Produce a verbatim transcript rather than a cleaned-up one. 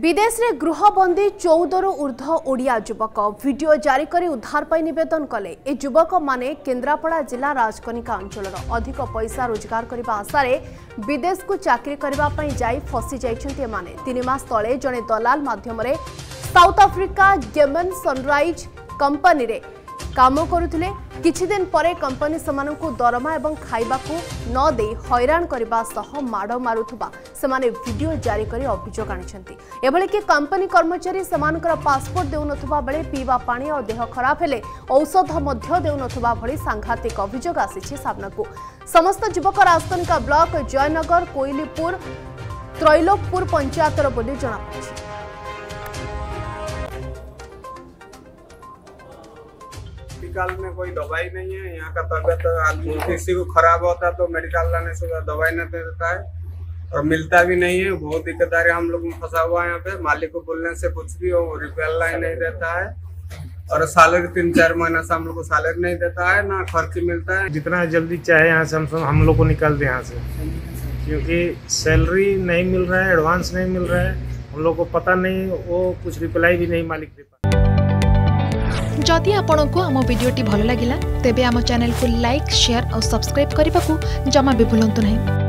विदेश रे गृहबंदी चौदह रु ऊर्ध्व ओडिया युवक वीडियो जारी करी उद्धार पर निवेदन कले। ए युवक माने केन्द्रापड़ा जिला राजकनिका अंचलर अधिक पैसा रोजगार करने आशार विदेश को चाकरी करने जाई फसी जाइछन्ति। तीन मास तले जने दलाल माध्यम साउथ आफ्रिका गेमन सनराइज कंपनी रे काम करुथिले। किछि दिन परे कंपनी समानंकु दरमा एवं खाइबाकु न दे हैरान करबा सह माड़ मारुथबा समाने वीडियो जारी करी अभियोग आनिछन्ति। एबले कि कंपनी कर्मचारी समानकर पासपोर्ट देउनथबा बेले पीवा पानी और देह खराब हेले औषध मध्य देउनथबा भली सांघातिक अभियोग आसीछि सामनाकु। समस्त युवक राजकनिका ब्लॉक जयनगर कोइलीपुर त्रैलोकपुर पंचायतर बोली जणापछि। मेडिकल में कोई दवाई नहीं है, यहाँ का तबियत किसी को खराब होता तो मेडिकल लाने से दवाई नहीं देता है और मिलता भी नहीं है। बहुत दिक्कत हम लोग में फंसा हुआ है। यहाँ पे मालिक को बोलने से कुछ भी वो रिपेयर लाइन नहीं देता है और सैलरी तीन चार महीना से हम लोग को सैलरी नहीं देता है, ना खर्च मिलता है। जितना जल्दी चाहे यहाँ से हम हम लोग को निकाल दें यहाँ से, क्योंकि सैलरी नहीं मिल रहा है, एडवांस नहीं मिल रहा है, हम लोग को पता नहीं, वो कुछ रिप्लाई भी नहीं मालिक देता। जदि आपंक आम भिडी भल लगा तेब आम चैनल को लाइक, शेयर और सब्सक्राइब करने को जमा भी भूलु नहीं।